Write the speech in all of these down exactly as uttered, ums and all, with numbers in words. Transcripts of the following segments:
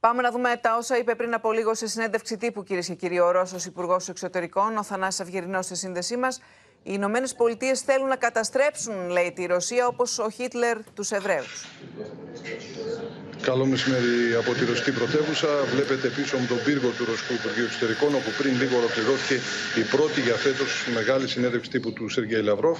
Πάμε να δούμε τα όσα είπε πριν από λίγο σε συνέντευξη τύπου, κυρίες και κύριοι, ο Ρώσος Υπουργός Εξωτερικών, ο Θανάσης Αυγερινός, στη σύνδεσή μας. Οι Ηνωμένες Πολιτείες θέλουν να καταστρέψουν, λέει, τη Ρωσία, όπως ο Χίτλερ τους Εβραίους. Καλό μεσημέρι από τη ρωσική πρωτεύουσα. Βλέπετε πίσω μου τον πύργο του Ρωσικού Υπουργείου Εξωτερικών, όπου πριν λίγο ολοκληρώθηκε η πρώτη για φέτος μεγάλη συνέντευξη τύπου του Σεργκέι Λαβρόφ.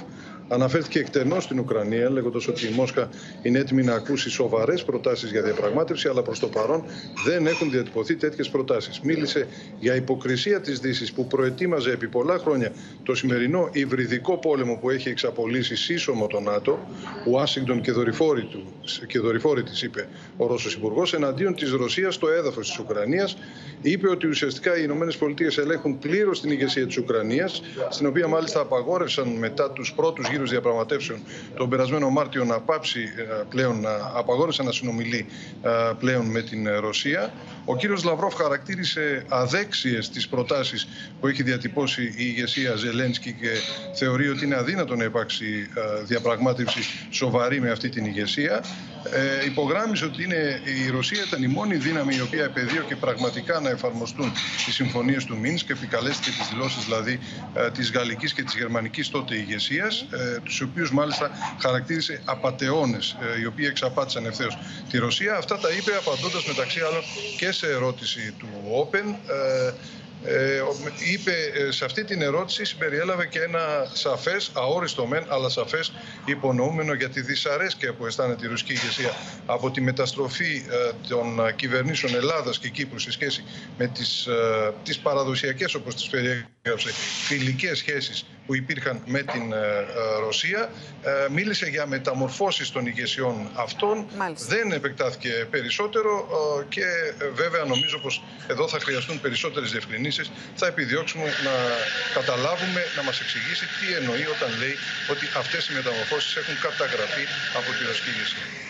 Αναφέρθηκε εκτενώς στην Ουκρανία, λέγοντας ότι η Μόσχα είναι έτοιμη να ακούσει σοβαρές προτάσεις για διαπραγμάτευση, αλλά προς το παρόν δεν έχουν διατυπωθεί τέτοιες προτάσεις. Μίλησε για υποκρισία της Δύσης, που προετοίμαζε επί πολλά χρόνια το σημερινό υβριδικό πόλεμο που έχει εξαπολύσει σύσσωμο το ΝΑΤΟ. Ουάσιγκτον και δορυφόροι, δορυφόροι της, είπε ο Ρώσος Υπουργός, εναντίον της Ρωσίας στο έδαφος της Ουκρανίας. Είπε ότι ουσιαστικά οι ΗΠΑ ελέγχουν πλήρως την ηγεσία της Ουκρανίας, στην οποία μάλιστα απαγόρευσαν μετά τους πρώτους γύρους διαπραγματεύσεων τον περασμένο Μάρτιο να πάψει πλέον, να απαγόρευσαν να συνομιλεί πλέον με την Ρωσία. Ο κύριος Λαβρόφ χαρακτήρισε αδέξιες τις προτάσεις που έχει διατυπώσει η ηγεσία Ζελένσκι και θεωρεί ότι είναι αδύνατο να υπάρξει διαπραγμάτευση σοβαρή με αυτή την ηγεσία. Ε, υπογράμμισε ότι είναι, η Ρωσία ήταν η μόνη δύναμη η οποία επεδίωκε πραγματικά να εφαρμοστούν οι συμφωνίες του Μινσκ και επικαλέστηκε τις δηλώσεις δηλαδή της γαλλικής και της γερμανικής τότε ηγεσίας, ε, τους οποίους μάλιστα χαρακτήρισε απατεώνες, ε, οι οποίοι εξαπάτησαν ευθέως τη Ρωσία. Αυτά τα είπε απαντώντας μεταξύ άλλων και σε ερώτηση του Open. Ε, Ε, είπε σε αυτή την ερώτηση, συμπεριέλαβε και ένα σαφές, αόριστο μεν, αλλά σαφές υπονοούμενο για τη δυσαρέσκεια που αισθάνεται η ρωσική ηγεσία από τη μεταστροφή ε, των κυβερνήσεων Ελλάδας και Κύπρου σε σχέση με τις, ε, τις παραδοσιακές, όπως τις περιέγραψε, φιλικές σχέσεις που υπήρχαν με την ε, Ρωσία. Ε, μίλησε για μεταμορφώσεις των ηγεσιών αυτών. Μάλιστα. Δεν επεκτάθηκε περισσότερο ε, και ε, βέβαια νομίζω πως εδώ θα χρειαστούν περισσότερες διευκρινήσεις. Θα επιδιώξουμε να καταλάβουμε, να μας εξηγήσει τι εννοεί όταν λέει ότι αυτές οι μεταμορφώσεις έχουν καταγραφεί από τη ρωσική ηγεσία.